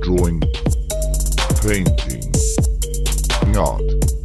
drawing, painting, art.